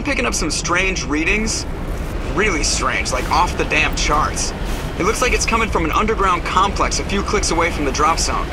I'm picking up some strange readings. Really strange, like off the damn charts. It looks like it's coming from an underground complex a few clicks away from the drop zone.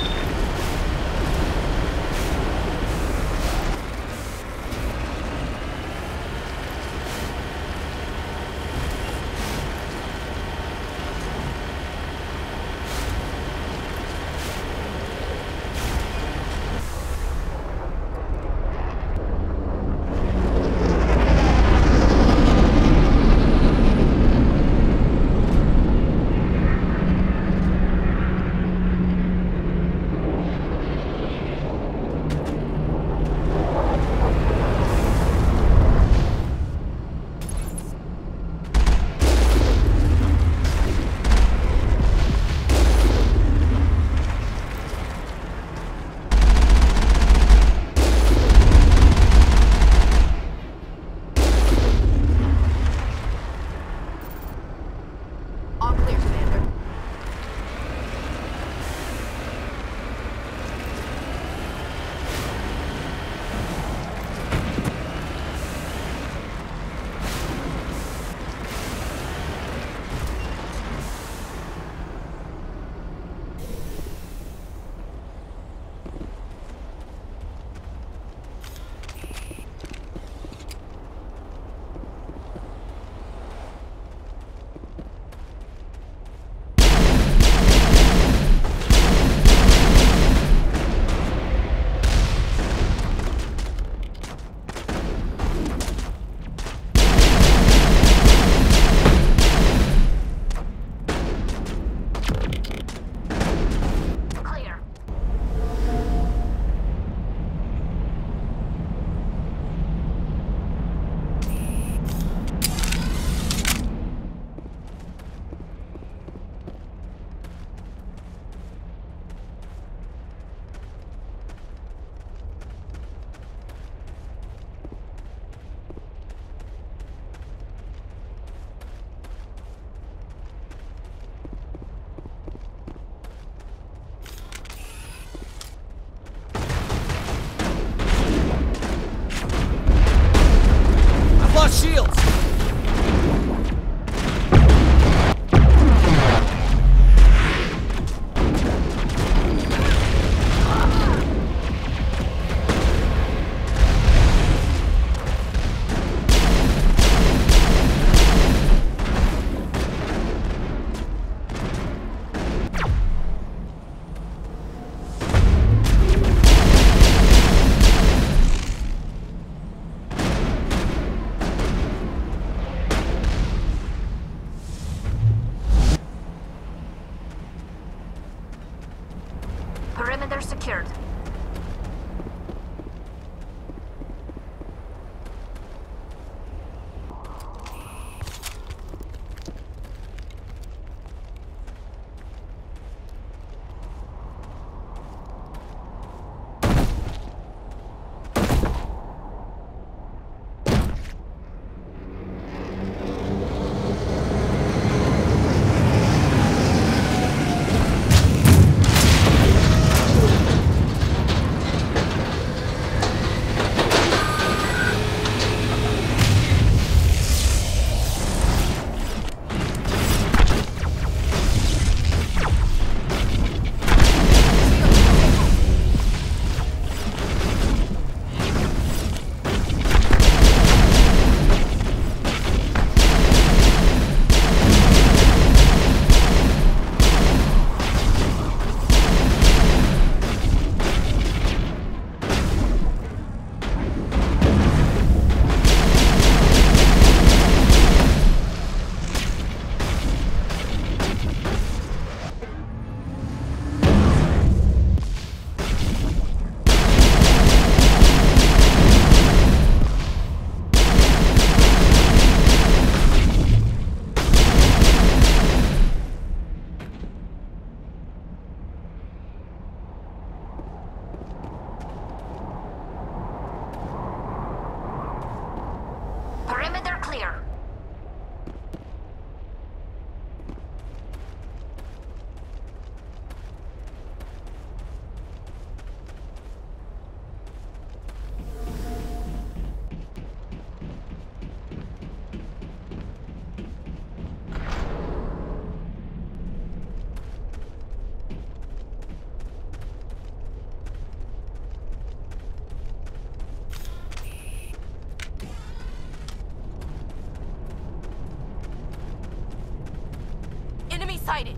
sighted.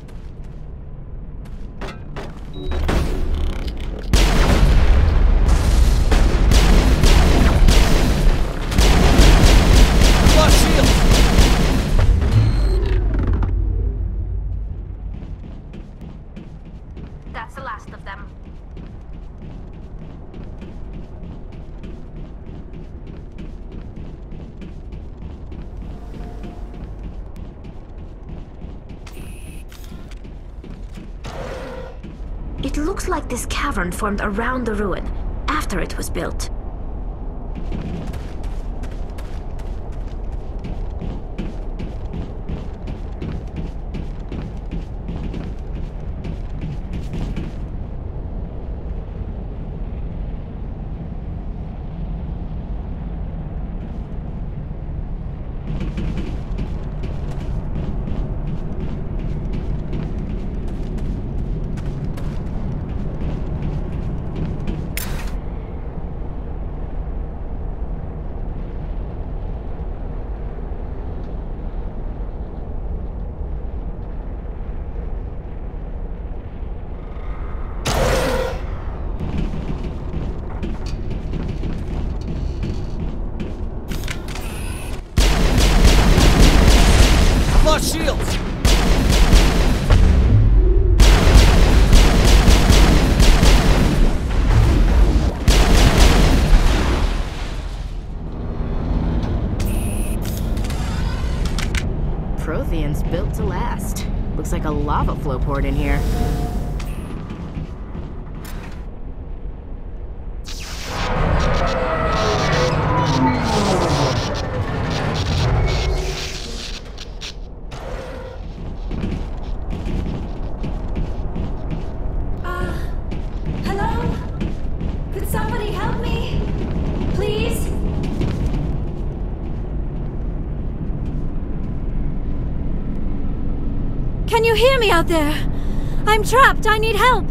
This cavern formed around the ruin, after it was built. Prothean's built to last. Looks like a lava flow poured in here. Hello? Could somebody help me? Please? Can you hear me out there? I'm trapped, I need help!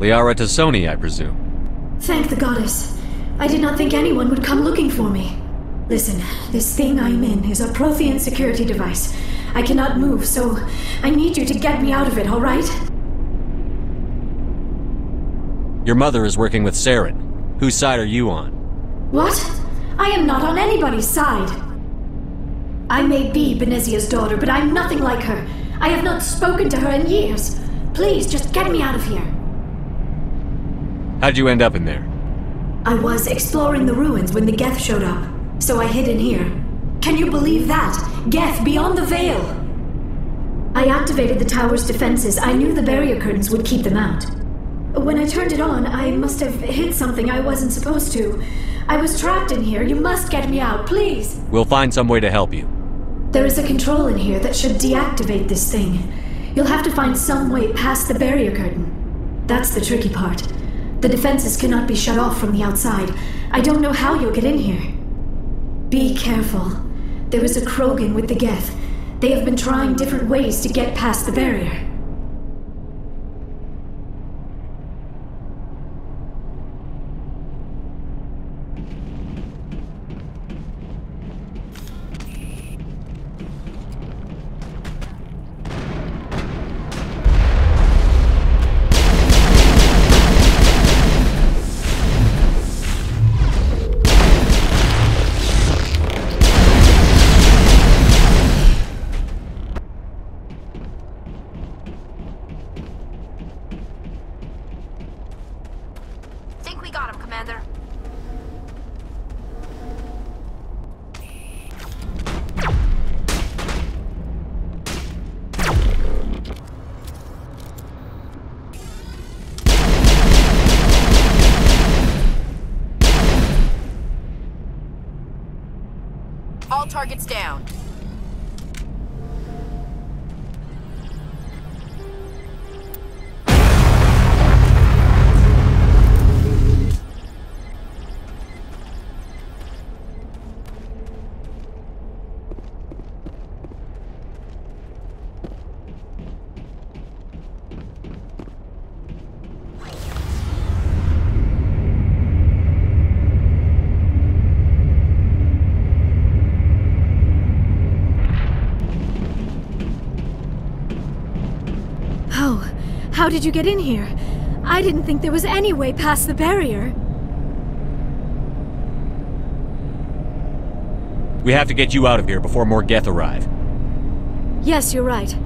Liara T'Soni, I presume. Thank the goddess. I did not think anyone would come looking for me. Listen, this thing I'm in is a Prothean security device. I cannot move, so I need you to get me out of it, alright? Your mother is working with Saren. Whose side are you on? What? I am not on anybody's side! I may be Benezia's daughter, but I'm nothing like her. I have not spoken to her in years. Please, just get me out of here. How'd you end up in there? I was exploring the ruins when the Geth showed up, so I hid in here. Can you believe that? Geth, beyond the veil! I activated the tower's defenses. I knew the barrier curtains would keep them out. When I turned it on, I must have hit something I wasn't supposed to. I was trapped in here. You must get me out, please! We'll find some way to help you. There is a control in here that should deactivate this thing. You'll have to find some way past the barrier curtain. That's the tricky part. The defenses cannot be shut off from the outside. I don't know how you'll get in here. Be careful. There is a Krogan with the Geth. They have been trying different ways to get past the barrier. All targets down. How did you get in here? I didn't think there was any way past the barrier. We have to get you out of here before more Geth arrive. Yes, you're right.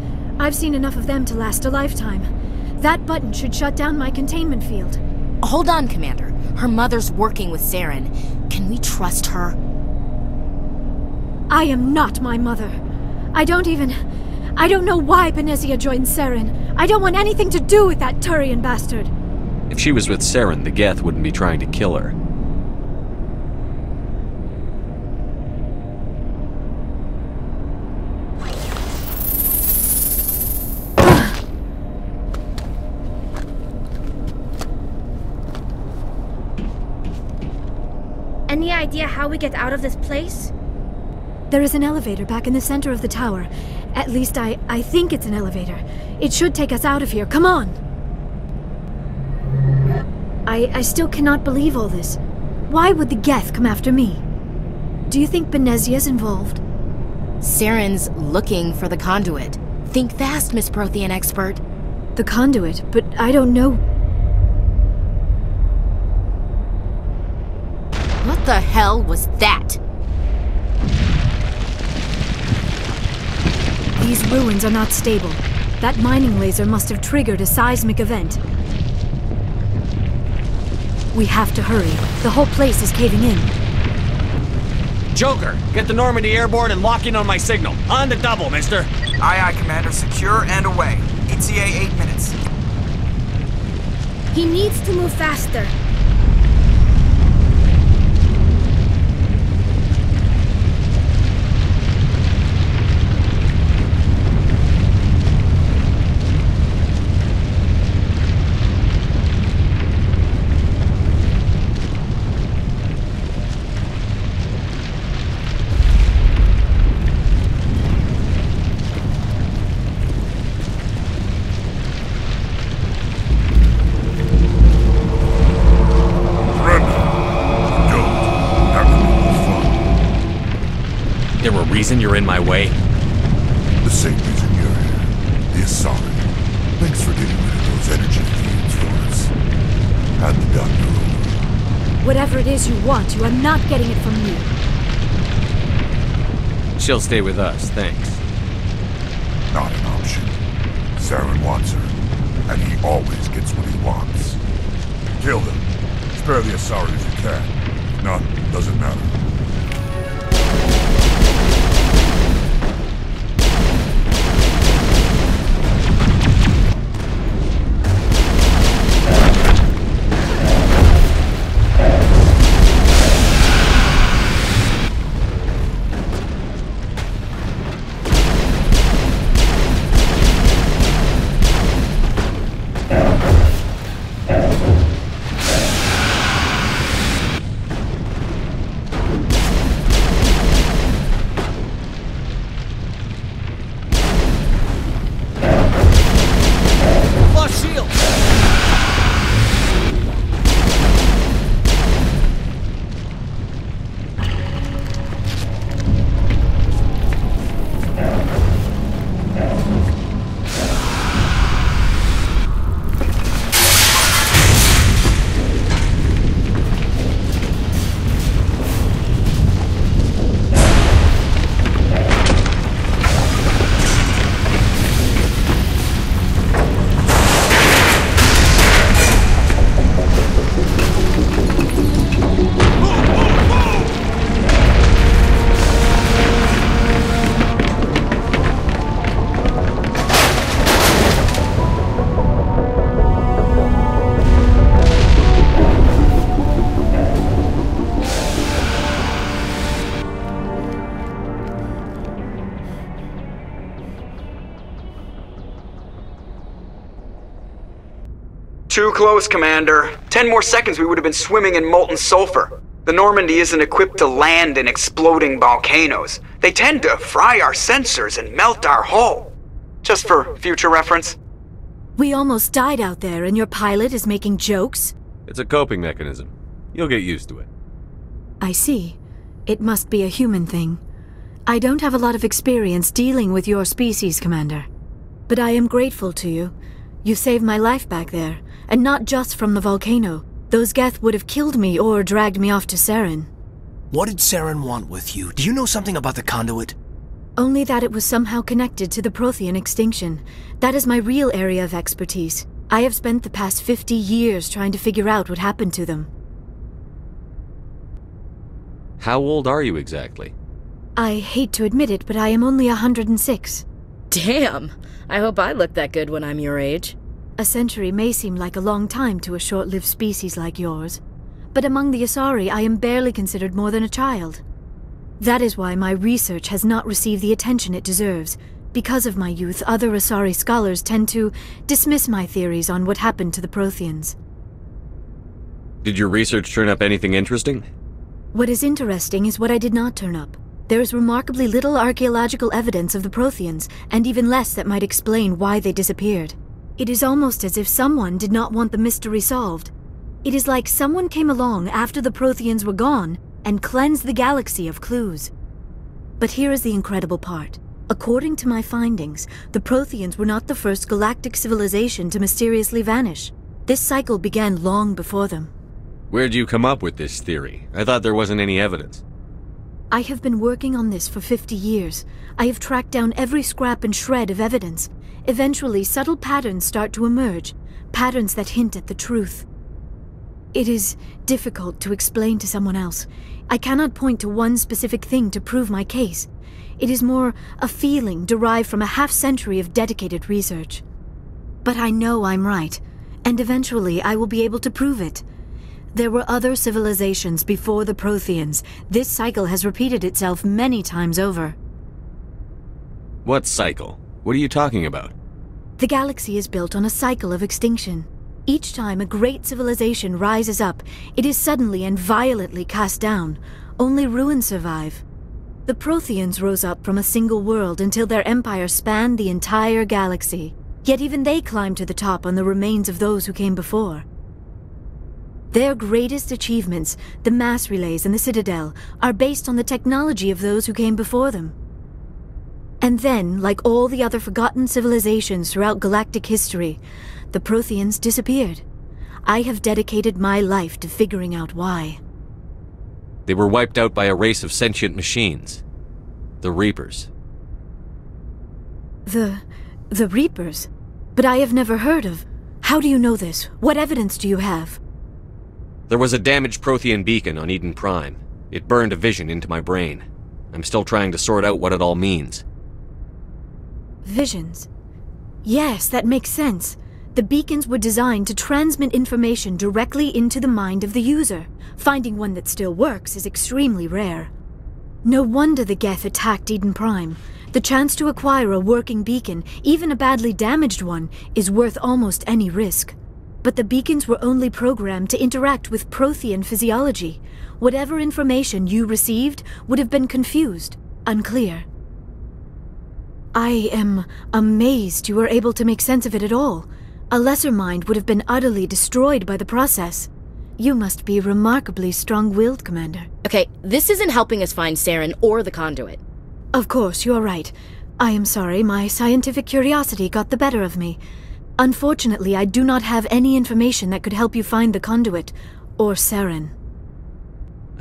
I've seen enough of them to last a lifetime. That button should shut down my containment field. Hold on, Commander. Her mother's working with Saren. Can we trust her? I am not my mother. I don't know why Benezia joined Saren. I don't want anything to do with that Turian bastard. If she was with Saren, the Geth wouldn't be trying to kill her. Any idea how we get out of this place? There is an elevator back in the center of the tower. At least I think it's an elevator. It should take us out of here. Come on! I still cannot believe all this. Why would the Geth come after me? Do you think Benezia's involved? Saren's looking for the conduit. Think fast, Miss Prothean expert. The conduit? But I don't know... What the hell was that? These ruins are not stable. That mining laser must have triggered a seismic event. We have to hurry. The whole place is caving in. Joker, get the Normandy airborne and lock in on my signal. On the double, mister. Aye, aye, Commander. Secure and away. ETA 8 minutes. He needs to move faster. Reason you're in my way? The same reason you're here. The Asari. Thanks for getting rid of those energy fields for us. And the doctor. Whatever it is you want, you are not getting it from me. She'll stay with us, thanks. Not an option. Saren wants her, and he always gets what he wants. Kill them. Spare the Asari if you can. None doesn't matter. Too close, Commander. 10 more seconds we would have been swimming in molten sulfur. The Normandy isn't equipped to land in exploding volcanoes. They tend to fry our sensors and melt our hull. Just for future reference. We almost died out there and your pilot is making jokes? It's a coping mechanism. You'll get used to it. I see. It must be a human thing. I don't have a lot of experience dealing with your species, Commander. But I am grateful to you. You saved my life back there, and not just from the volcano. Those Geth would have killed me or dragged me off to Saren. What did Saren want with you? Do you know something about the Conduit? Only that it was somehow connected to the Prothean extinction. That is my real area of expertise. I have spent the past 50 years trying to figure out what happened to them. How old are you exactly? I hate to admit it, but I am only 106. Damn! I hope I look that good when I'm your age. A century may seem like a long time to a short-lived species like yours, but among the Asari I am barely considered more than a child. That is why my research has not received the attention it deserves. Because of my youth, other Asari scholars tend to dismiss my theories on what happened to the Protheans. Did your research turn up anything interesting? What is interesting is what I did not turn up. There is remarkably little archaeological evidence of the Protheans, and even less that might explain why they disappeared. It is almost as if someone did not want the mystery solved. It is like someone came along after the Protheans were gone and cleansed the galaxy of clues. But here is the incredible part. According to my findings, the Protheans were not the first galactic civilization to mysteriously vanish. This cycle began long before them. Where'd you come up with this theory? I thought there wasn't any evidence. I have been working on this for 50 years. I have tracked down every scrap and shred of evidence. Eventually, subtle patterns start to emerge, patterns that hint at the truth. It is difficult to explain to someone else. I cannot point to one specific thing to prove my case. It is more a feeling derived from a half-century of dedicated research. But I know I'm right, and eventually I will be able to prove it. There were other civilizations before the Protheans. This cycle has repeated itself many times over. What cycle? What are you talking about? The galaxy is built on a cycle of extinction. Each time a great civilization rises up, it is suddenly and violently cast down. Only ruins survive. The Protheans rose up from a single world until their empire spanned the entire galaxy. Yet even they climbed to the top on the remains of those who came before. Their greatest achievements, the mass relays and the Citadel, are based on the technology of those who came before them. And then, like all the other forgotten civilizations throughout galactic history, the Protheans disappeared. I have dedicated my life to figuring out why. They were wiped out by a race of sentient machines. The Reapers. The Reapers? But I have never heard of. How do you know this? What evidence do you have? There was a damaged Prothean beacon on Eden Prime. It burned a vision into my brain. I'm still trying to sort out what it all means. Visions. Yes, that makes sense. The beacons were designed to transmit information directly into the mind of the user. Finding one that still works is extremely rare. No wonder the Geth attacked Eden Prime. The chance to acquire a working beacon, even a badly damaged one, is worth almost any risk. But the beacons were only programmed to interact with Prothean physiology. Whatever information you received would have been confused, unclear. I am amazed you were able to make sense of it at all. A lesser mind would have been utterly destroyed by the process. You must be remarkably strong-willed, Commander. Okay, this isn't helping us find Saren or the Conduit. Of course, you're right. I am sorry, my scientific curiosity got the better of me. Unfortunately, I do not have any information that could help you find the Conduit or Saren.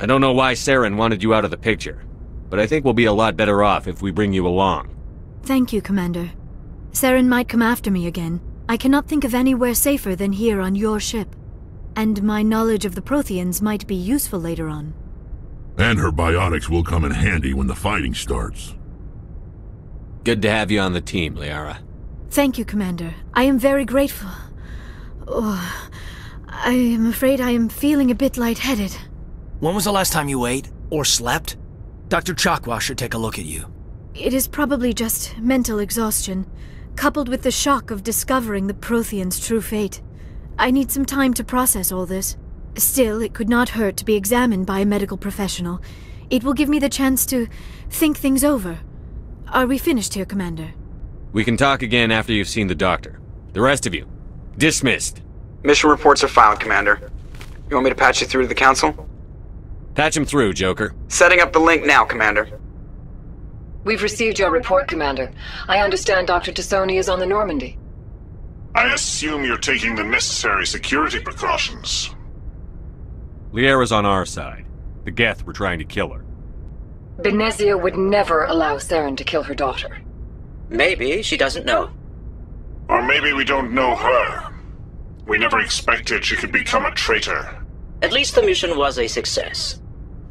I don't know why Saren wanted you out of the picture, but I think we'll be a lot better off if we bring you along. Thank you, Commander. Saren might come after me again. I cannot think of anywhere safer than here on your ship. And my knowledge of the Protheans might be useful later on. And her biotics will come in handy when the fighting starts. Good to have you on the team, Liara. Thank you, Commander. I am very grateful. Oh, I am afraid I am feeling a bit lightheaded. When was the last time you ate or slept? Dr. Chakwas should take a look at you. It is probably just mental exhaustion, coupled with the shock of discovering the Prothean's true fate. I need some time to process all this. Still, it could not hurt to be examined by a medical professional. It will give me the chance to think things over. Are we finished here, Commander? We can talk again after you've seen the doctor. The rest of you, dismissed. Mission reports are filed, Commander. You want me to patch you through to the Council? Patch him through, Joker. Setting up the link now, Commander. We've received your report, Commander. I understand Dr. T'Soni is on the Normandy. I assume you're taking the necessary security precautions. Liara's on our side. The Geth were trying to kill her. Benezia would never allow Saren to kill her daughter. Maybe she doesn't know. Or maybe we don't know her. We never expected she could become a traitor. At least the mission was a success.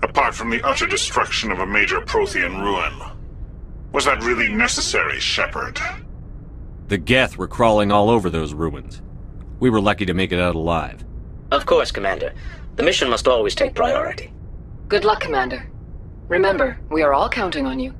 Apart from the utter destruction of a major Prothean ruin. Was that really necessary, Shepard? The Geth were crawling all over those ruins. We were lucky to make it out alive. Of course, Commander. The mission must always take priority. Good luck, Commander. Remember, we are all counting on you.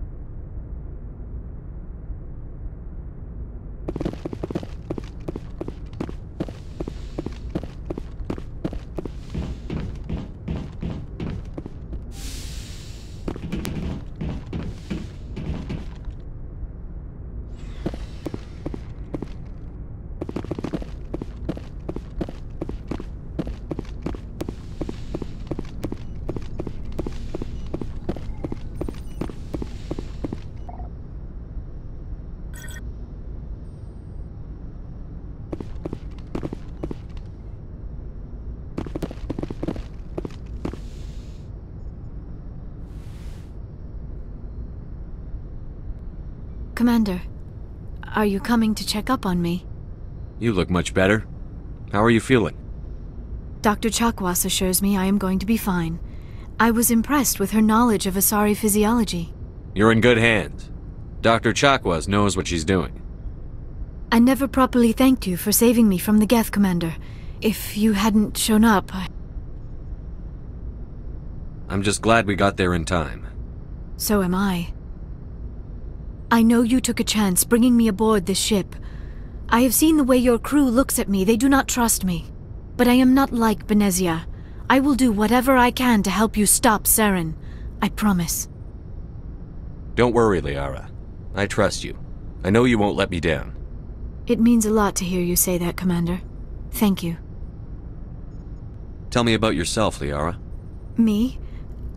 Commander, are you coming to check up on me? You look much better. How are you feeling? Dr. Chakwas assures me I am going to be fine. I was impressed with her knowledge of Asari physiology. You're in good hands. Dr. Chakwas knows what she's doing. I never properly thanked you for saving me from the Geth, Commander. If you hadn't shown up, I'm just glad we got there in time. So am I. I know you took a chance bringing me aboard this ship. I have seen the way your crew looks at me. They do not trust me. But I am not like Benezia. I will do whatever I can to help you stop Saren. I promise. Don't worry, Liara. I trust you. I know you won't let me down. It means a lot to hear you say that, Commander. Thank you. Tell me about yourself, Liara. Me?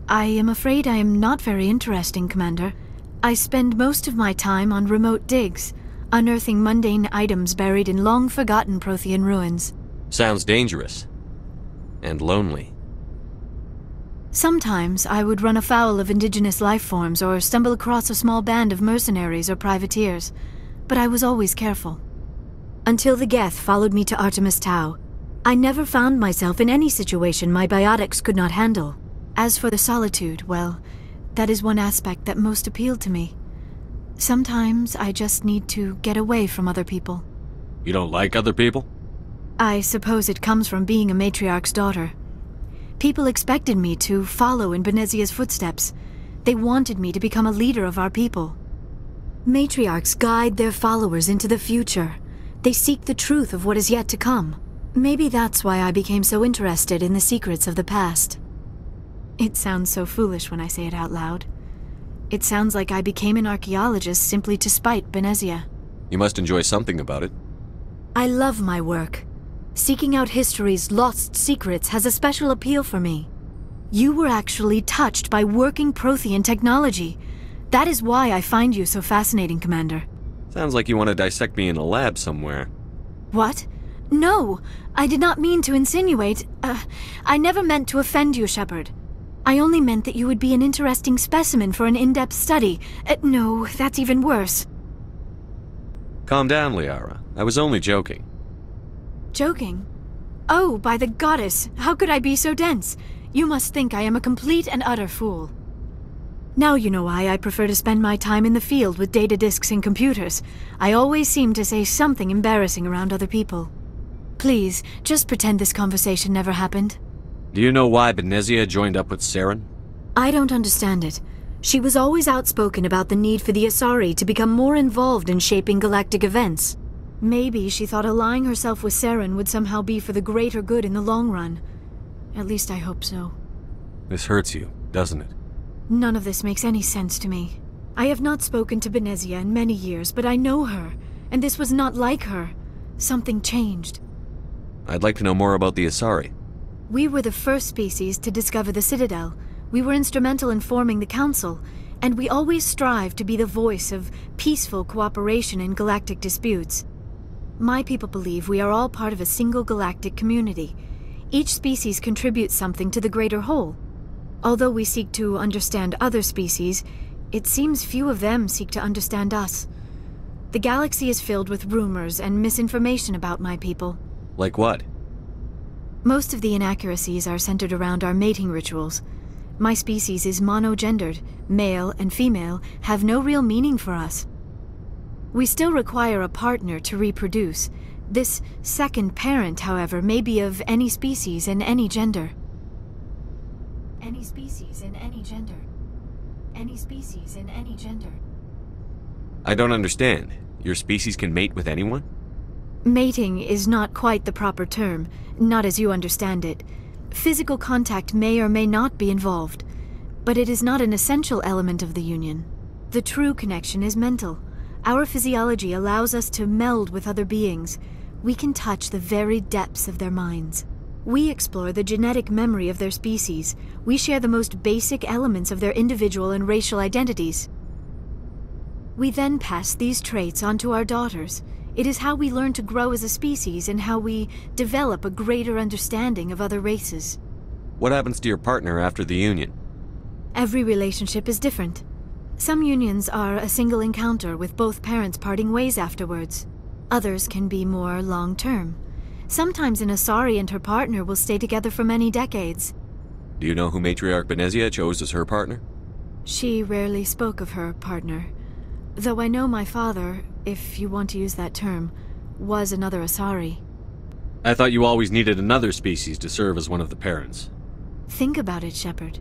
I am afraid I am not very interesting, Commander. I spend most of my time on remote digs, unearthing mundane items buried in long-forgotten Prothean ruins. Sounds dangerous. And lonely. Sometimes I would run afoul of indigenous life forms or stumble across a small band of mercenaries or privateers, but I was always careful. Until the Geth followed me to Artemis Tau, I never found myself in any situation my biotics could not handle. As for the solitude, well, that is one aspect that most appealed to me. Sometimes I just need to get away from other people. You don't like other people? I suppose it comes from being a matriarch's daughter. People expected me to follow in Benezia's footsteps. They wanted me to become a leader of our people. Matriarchs guide their followers into the future. They seek the truth of what is yet to come. Maybe that's why I became so interested in the secrets of the past. It sounds so foolish when I say it out loud. It sounds like I became an archaeologist simply to spite Benezia. You must enjoy something about it. I love my work. Seeking out history's lost secrets has a special appeal for me. You were actually touched by working Prothean technology. That is why I find you so fascinating, Commander. Sounds like you want to dissect me in a lab somewhere. What? No! I did not mean to insinuate. I never meant to offend you, Shepard. I only meant that you would be an interesting specimen for an in-depth study. No, that's even worse. Calm down, Liara. I was only joking. Joking? Oh, by the goddess! How could I be so dense? You must think I am a complete and utter fool. Now you know why I prefer to spend my time in the field with data disks and computers. I always seem to say something embarrassing around other people. Please, just pretend this conversation never happened. Do you know why Benezia joined up with Saren? I don't understand it. She was always outspoken about the need for the Asari to become more involved in shaping galactic events. Maybe she thought allying herself with Saren would somehow be for the greater good in the long run. At least I hope so. This hurts you, doesn't it? None of this makes any sense to me. I have not spoken to Benezia in many years, but I know her, and this was not like her. Something changed. I'd like to know more about the Asari. We were the first species to discover the Citadel. We were instrumental in forming the Council, and we always strive to be the voice of peaceful cooperation in galactic disputes. My people believe we are all part of a single galactic community. Each species contributes something to the greater whole. Although we seek to understand other species, it seems few of them seek to understand us. The galaxy is filled with rumors and misinformation about my people. Like what? Most of the inaccuracies are centered around our mating rituals. My species is monogendered. Male and female have no real meaning for us. We still require a partner to reproduce. This second parent, however, may be of any species and any gender. Any species and any gender. Any species and any gender. I don't understand. Your species can mate with anyone? Mating is not quite the proper term, not as you understand it. Physical contact may or may not be involved, but it is not an essential element of the union. The true connection is mental. Our physiology allows us to meld with other beings. We can touch the very depths of their minds. We explore the genetic memory of their species. We share the most basic elements of their individual and racial identities. We then pass these traits on to our daughters. It is how we learn to grow as a species and how we develop a greater understanding of other races. What happens to your partner after the union? Every relationship is different. Some unions are a single encounter with both parents parting ways afterwards. Others can be more long-term. Sometimes an Asari and her partner will stay together for many decades. Do you know who Matriarch Benezia chose as her partner? She rarely spoke of her partner. Though I know my father, if you want to use that term, was another Asari. I thought you always needed another species to serve as one of the parents. Think about it, Shepard.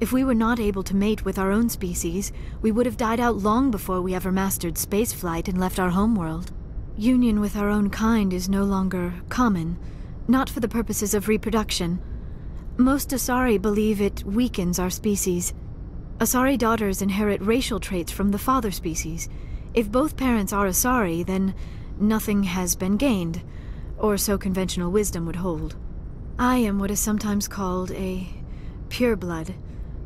If we were not able to mate with our own species, we would have died out long before we ever mastered spaceflight and left our homeworld. Union with our own kind is no longer common, not for the purposes of reproduction. Most Asari believe it weakens our species. Asari daughters inherit racial traits from the father species. If both parents are Asari, then nothing has been gained, or so conventional wisdom would hold. I am what is sometimes called a pureblood.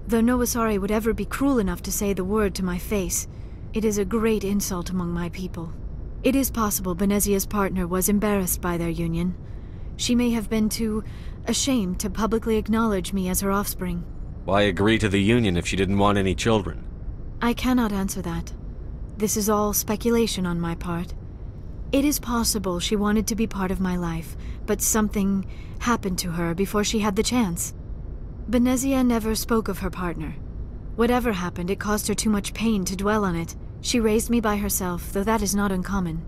Though no Asari would ever be cruel enough to say the word to my face, it is a great insult among my people. It is possible Benezia's partner was embarrassed by their union. She may have been too ashamed to publicly acknowledge me as her offspring. Why agree to the union if she didn't want any children? I cannot answer that. This is all speculation on my part. It is possible she wanted to be part of my life, but something happened to her before she had the chance. Benezia never spoke of her partner. Whatever happened, it caused her too much pain to dwell on it. She raised me by herself, though that is not uncommon.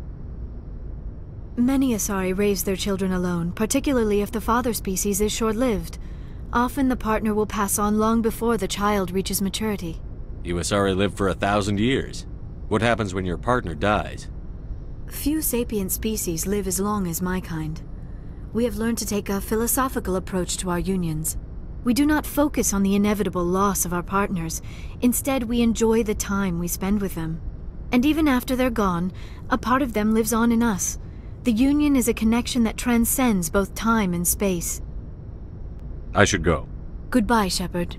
Many Asari raise their children alone, particularly if the father species is short-lived. Often the partner will pass on long before the child reaches maturity. You Asari lived for 1,000 years. What happens when your partner dies? Few sapient species live as long as my kind. We have learned to take a philosophical approach to our unions. We do not focus on the inevitable loss of our partners. Instead, we enjoy the time we spend with them. And even after they're gone, a part of them lives on in us. The union is a connection that transcends both time and space. I should go. Goodbye, Shepard.